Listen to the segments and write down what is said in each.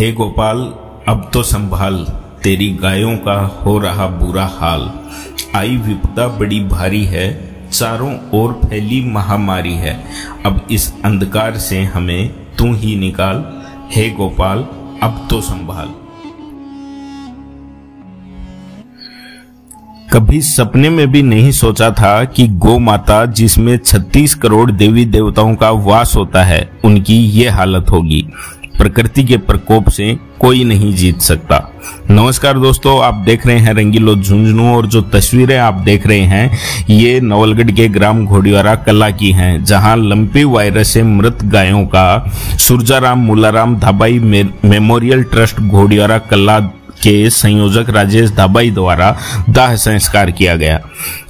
हे गोपाल, अब तो संभाल, तेरी गायों का हो रहा बुरा हाल। आई विपदा बड़ी भारी है, चारों ओर फैली महामारी है। अब इस अंधकार से हमें तू ही निकाल, हे गोपाल अब तो संभाल। कभी सपने में भी नहीं सोचा था कि गौ माता, जिसमें 36 करोड़ देवी देवताओं का वास होता है, उनकी ये हालत होगी। प्रकृति के प्रकोप से कोई नहीं जीत सकता। नमस्कार दोस्तों, आप देख रहे हैं रंगीलो झुंझुनूं, और जो तस्वीरें आप देख रहे हैं ये नवलगढ़ के ग्राम घोड़ीवारा कला की हैं, जहां लंपी वायरस से मृत गायों का सुरजाराम मूलाराम धाबाई मेमोरियल ट्रस्ट घोड़ीवारा कला के संयोजक राजेश धाबाई द्वारा दाह संस्कार किया गया।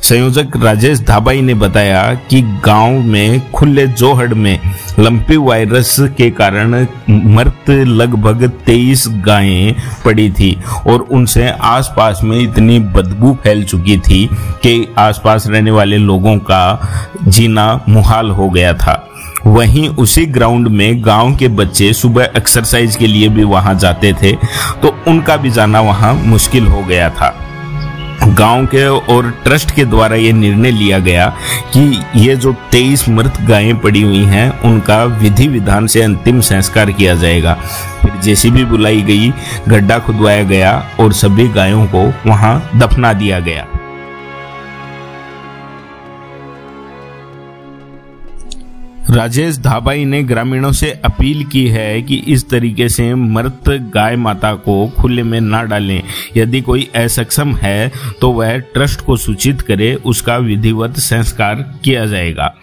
संयोजक राजेश धाबाई ने बताया कि गांव में खुले जोहड़ में लंपी वायरस के कारण मृत लगभग 23 गायें पड़ी थी और उनसे आसपास में इतनी बदबू फैल चुकी थी कि आसपास रहने वाले लोगों का जीना मुहाल हो गया था। वहीं उसी ग्राउंड में गांव के बच्चे सुबह एक्सरसाइज के लिए भी वहां जाते थे, तो उनका भी जाना वहां मुश्किल हो गया था। गांव के और ट्रस्ट के द्वारा ये निर्णय लिया गया कि ये जो 23 मृत गायें पड़ी हुई हैं उनका विधि विधान से अंतिम संस्कार किया जाएगा। फिर जेसीबी बुलाई गई, गड्ढा खुदवाया गया और सभी गायों को वहां दफना दिया गया। राजेश धाबाई ने ग्रामीणों से अपील की है कि इस तरीके से मृत गाय माता को खुले में ना डालें। यदि कोई असक्षम है तो वह ट्रस्ट को सूचित करे, उसका विधिवत संस्कार किया जाएगा।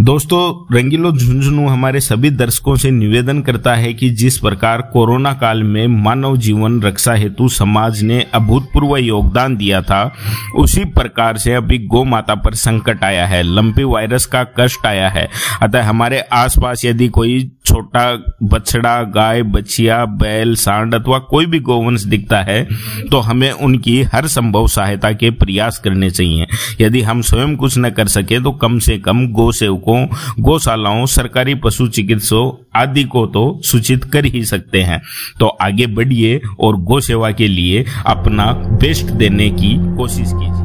दोस्तों, रंगीलो झुंझुनूं हमारे सभी दर्शकों से निवेदन करता है कि जिस प्रकार कोरोना काल में मानव जीवन रक्षा हेतु समाज ने अभूतपूर्व योगदान दिया था, उसी प्रकार से अभी गौ माता पर संकट आया है, लंपी वायरस का कष्ट आया है। अतः हमारे आसपास यदि कोई छोटा बछड़ा, गाय, बछिया, बैल, सांड अथवा कोई भी गौवंश दिखता है तो हमें उनकी हर संभव सहायता के प्रयास करने चाहिए। यदि हम स्वयं कुछ न कर सके तो कम से कम गौ सेवकों, गौशालाओं, सरकारी पशु चिकित्सकों आदि को तो सूचित कर ही सकते हैं। तो आगे बढ़िए और गौ सेवा के लिए अपना बेस्ट देने की कोशिश कीजिए।